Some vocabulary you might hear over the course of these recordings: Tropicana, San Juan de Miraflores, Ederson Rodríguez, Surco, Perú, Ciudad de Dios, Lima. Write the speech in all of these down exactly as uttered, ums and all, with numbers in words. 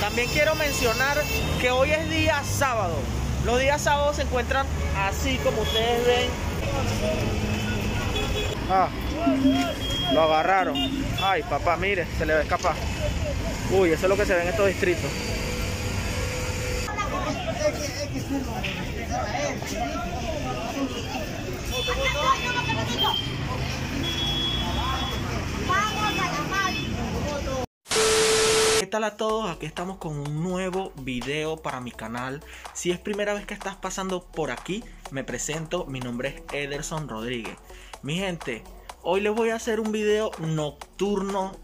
También quiero mencionar que hoy es día sábado. Los días sábados se encuentran así como ustedes ven. Ah, lo agarraron. Ay, papá, mire, se le va a escapar. Uy, eso es lo que se ve en estos distritos. ¿Qué tal a todos? Aquí estamos con un nuevo video para mi canal. Si es primera vez que estás pasando por aquí, me presento, mi nombre es Ederson Rodríguez. Mi gente, hoy les voy a hacer un video nocturno,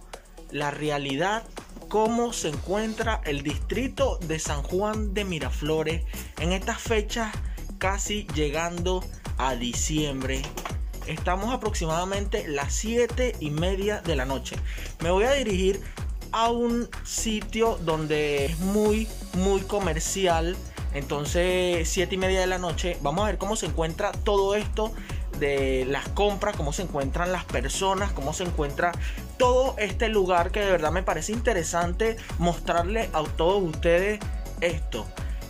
la realidad, cómo se encuentra el distrito de San Juan de Miraflores en estas fechas, casi llegando a diciembre. Estamos aproximadamente las siete y media de la noche. Me voy a dirigir a un sitio donde es muy muy comercial. Entonces, siete y media de la noche, vamos a ver cómo se encuentra todo esto de las compras, cómo se encuentran las personas, cómo se encuentra todo este lugar, que de verdad me parece interesante mostrarle a todos ustedes esto,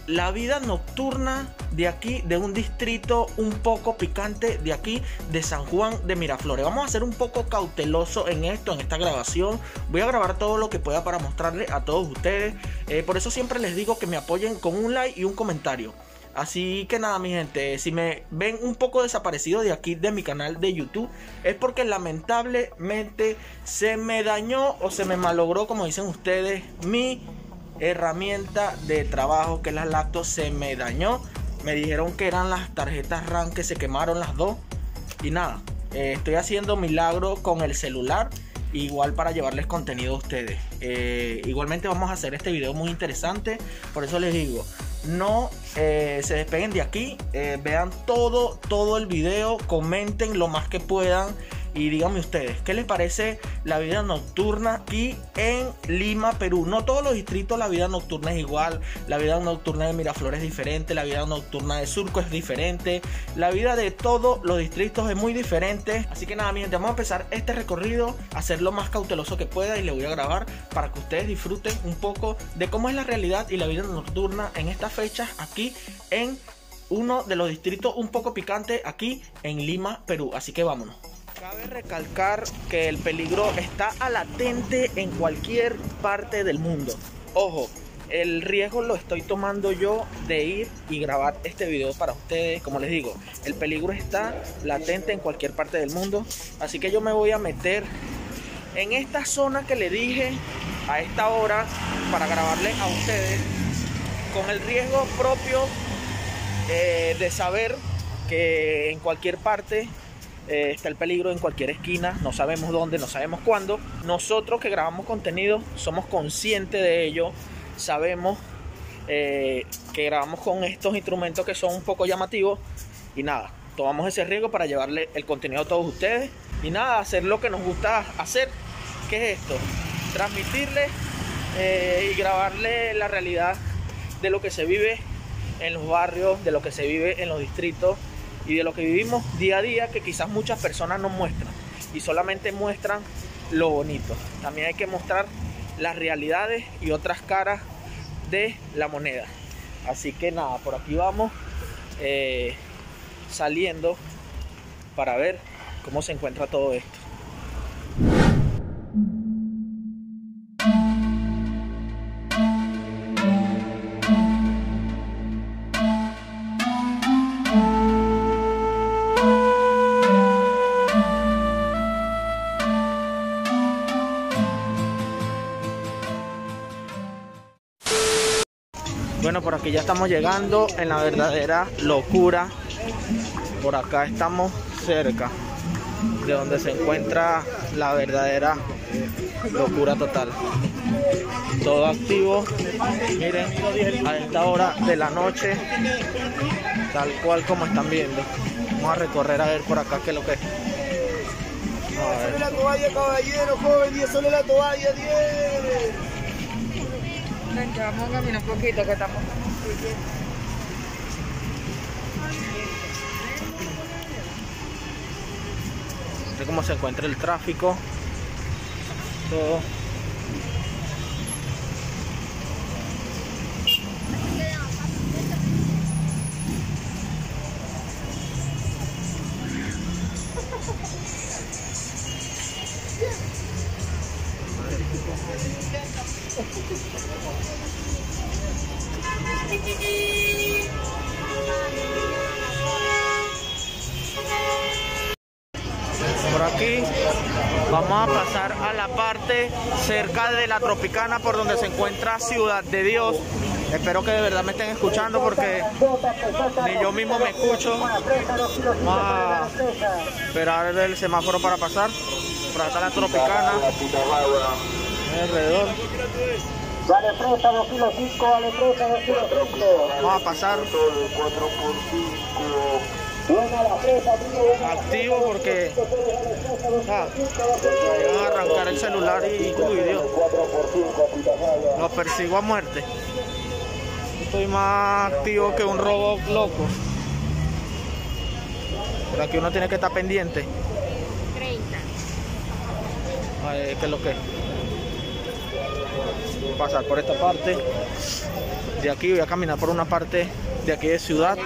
la vida nocturna de aquí, de un distrito un poco picante de aquí, de San Juan de Miraflores. Vamos a ser un poco cauteloso en esto, en esta grabación. Voy a grabar todo lo que pueda para mostrarle a todos ustedes. Eh, por eso siempre les digo que me apoyen con un like y un comentario. Así que nada, mi gente, si me ven un poco desaparecido de aquí, de mi canal de YouTube, es porque lamentablemente se me dañó o se me malogró, como dicen ustedes, mi herramienta de trabajo, que es la laptop. Se me dañó. Me dijeron que eran las tarjetas RAM, que se quemaron las dos. Y nada, eh, estoy haciendo milagro con el celular, igual para llevarles contenido a ustedes. Eh, igualmente vamos a hacer este video muy interesante. Por eso les digo, no eh, se despeguen de aquí. Eh, vean todo, todo el video. Comenten lo más que puedan. Y díganme ustedes, ¿qué les parece la vida nocturna aquí en Lima, Perú? No todos los distritos la vida nocturna es igual. La vida nocturna de Miraflores es diferente. La vida nocturna de Surco es diferente. La vida de todos los distritos es muy diferente. Así que nada, mi gente, vamos a empezar este recorrido, hacer lo más cauteloso que pueda, y le voy a grabar para que ustedes disfruten un poco de cómo es la realidad y la vida nocturna en estas fechas aquí en uno de los distritos un poco picante aquí en Lima, Perú. Así que vámonos. Cabe recalcar que el peligro está latente en cualquier parte del mundo. Ojo, el riesgo lo estoy tomando yo de ir y grabar este video para ustedes. Como les digo, el peligro está latente en cualquier parte del mundo. Así que yo me voy a meter en esta zona que le dije a esta hora para grabarle a ustedes, con el riesgo propio eh, de saber que en cualquier parte Eh, está el peligro, en cualquier esquina. No sabemos dónde, no sabemos cuándo. Nosotros que grabamos contenido somos conscientes de ello. Sabemos eh, que grabamos con estos instrumentos que son un poco llamativos. Y nada, tomamos ese riesgo para llevarle el contenido a todos ustedes. Y nada, hacer lo que nos gusta hacer, que es esto, transmitirles eh, y grabarle la realidad de lo que se vive en los barrios, de lo que se vive en los distritos, y de lo que vivimos día a día, que quizás muchas personas no muestran y solamente muestran lo bonito. También hay que mostrar las realidades y otras caras de la moneda. Así que nada, por aquí vamos eh, saliendo para ver cómo se encuentra todo esto. Bueno, por aquí ya estamos llegando en la verdadera locura. Por acá estamos cerca de donde se encuentra la verdadera locura total. Todo activo. Miren, a esta hora de la noche, tal cual como están viendo. Vamos a recorrer a ver por acá qué es lo que es. Solo la toalla, caballero, joven, diez, solo la toalla, diez. Vamos a caminar un poquito, que estamos. Este es como se encuentra el tráfico. Todo. Por aquí vamos a pasar a la parte cerca de la Tropicana, por donde se encuentra Ciudad de Dios. Espero que de verdad me estén escuchando, porque ni yo mismo me escucho. Vamos a esperar el semáforo para pasar. Por acá la Tropicana. Alrededor. Vale fresa dos kilos cinco, vale fresa dos kilos cinco. Vamos a pasar. Activo porque ah, me van a arrancar el celular y uy, Dios, los persigo a muerte. Estoy más activo que un robot loco. Pero aquí uno tiene que estar pendiente. treinta. Ay, ¿qué es lo que es? Voy a pasar por esta parte. De aquí voy a caminar por una parte de aquí de ciudad.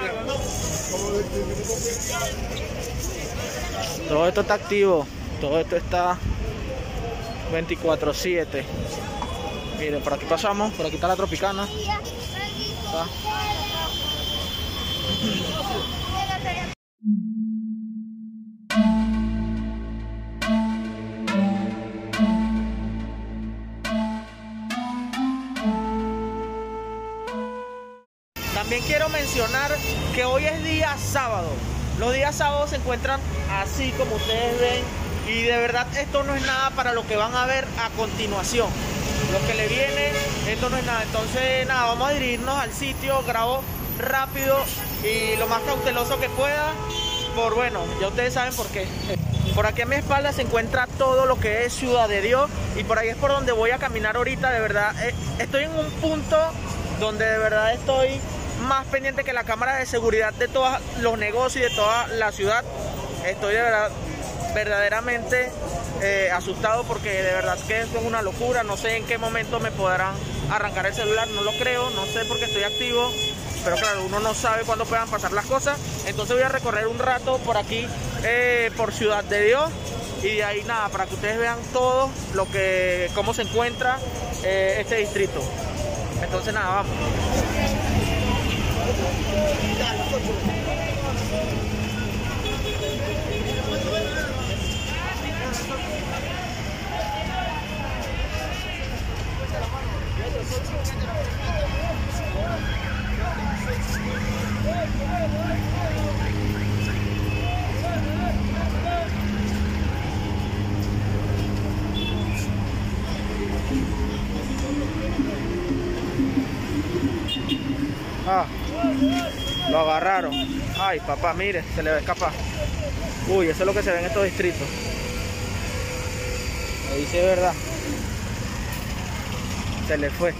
Todo esto está activo. Todo esto está veinticuatro siete. Miren, por aquí pasamos. Por aquí está la Tropicana. Está. También quiero mencionar que hoy es día sábado. Los días sábados se encuentran así como ustedes ven, y de verdad esto no es nada para lo que van a ver a continuación. Lo que le viene, esto no es nada. Entonces nada, vamos a dirigirnos al sitio, grabo rápido y lo más cauteloso que pueda, por bueno, ya ustedes saben por qué. Por aquí a mi espalda se encuentra todo lo que es Ciudad de Dios, y por ahí es por donde voy a caminar ahorita. De verdad, estoy en un punto donde de verdad estoy más pendiente que la cámara de seguridad de todos los negocios y de toda la ciudad. Estoy de verdad verdaderamente eh, asustado, porque de verdad que esto es una locura. No sé en qué momento me podrán arrancar el celular, no lo creo, no sé, porque estoy activo, pero claro, uno no sabe cuándo puedan pasar las cosas. Entonces voy a recorrer un rato por aquí, eh, por Ciudad de Dios, y de ahí nada, para que ustedes vean todo lo que, cómo se encuentra eh, este distrito. Entonces nada, vamos. Ah, lo agarraron. Ay, papá, mire, se le va a escapar. Uy, eso es lo que se ve en estos distritos. Ahí sí es verdad. Se le fue.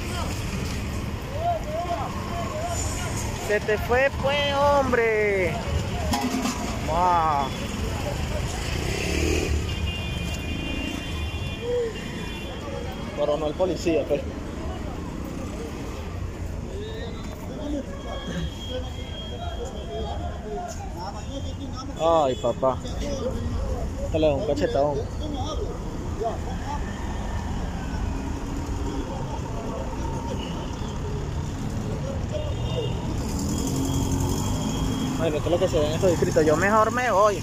Se te fue, pues, hombre. Wow. Pero no el policía, pues. Ay, papá. Te le da un cachetadón. Bueno, esto es lo que se ve en estos distritos. Yo mejor me voy.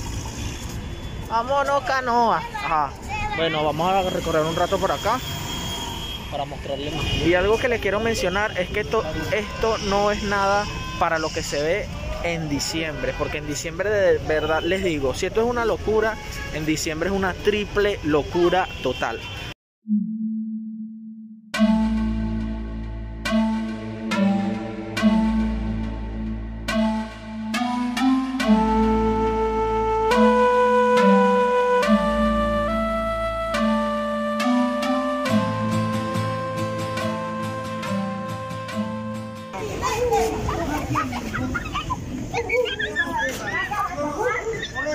Vámonos, canoa. Ajá. Bueno, vamos a recorrer un rato por acá para mostrarles. Y algo que les quiero mencionar es que esto, esto no es nada para lo que se ve en diciembre, porque en diciembre de verdad les digo, si esto es una locura, en diciembre es una triple locura total.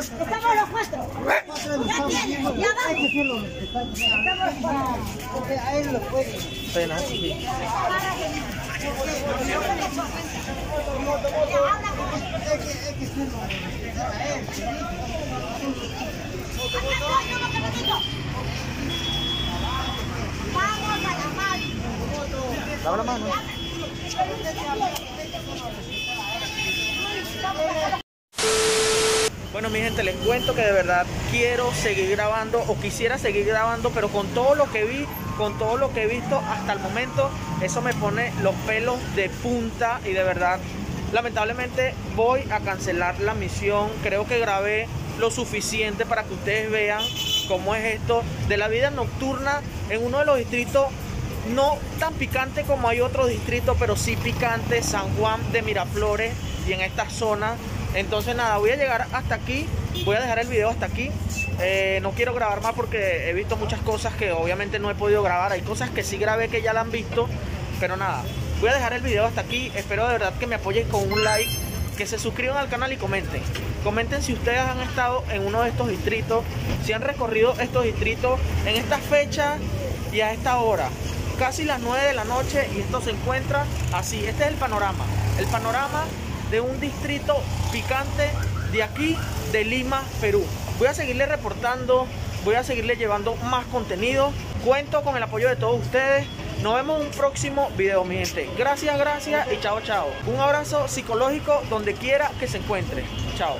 Estamos los cuatro. Ya tiene, ya vamos. Estamos los cuatro. Porque a él lo puede. Pena. Vamos a llamar. Lava la mano. Bueno, mi gente, les cuento que de verdad quiero seguir grabando o quisiera seguir grabando, pero con todo lo que vi, con todo lo que he visto hasta el momento, eso me pone los pelos de punta y de verdad, lamentablemente voy a cancelar la misión. Creo que grabé lo suficiente para que ustedes vean cómo es esto de la vida nocturna en uno de los distritos no tan picante como hay otros distritos, pero sí picante, San Juan de Miraflores y en esta zona. Entonces nada, voy a llegar hasta aquí, voy a dejar el video hasta aquí. Eh, no quiero grabar más porque he visto muchas cosas que obviamente no he podido grabar. Hay cosas que sí grabé que ya la han visto, pero nada, voy a dejar el video hasta aquí. Espero de verdad que me apoyen con un like, que se suscriban al canal y comenten. Comenten si ustedes han estado en uno de estos distritos, si han recorrido estos distritos en esta fecha y a esta hora. Casi las nueve de la noche y esto se encuentra así. Este es el panorama, el panorama de un distrito picante de aquí, de Lima, Perú. Voy a seguirle reportando, voy a seguirle llevando más contenido. Cuento con el apoyo de todos ustedes. Nos vemos en un próximo video, mi gente. Gracias, gracias y chao, chao. Un abrazo psicológico donde quiera que se encuentre. Chao.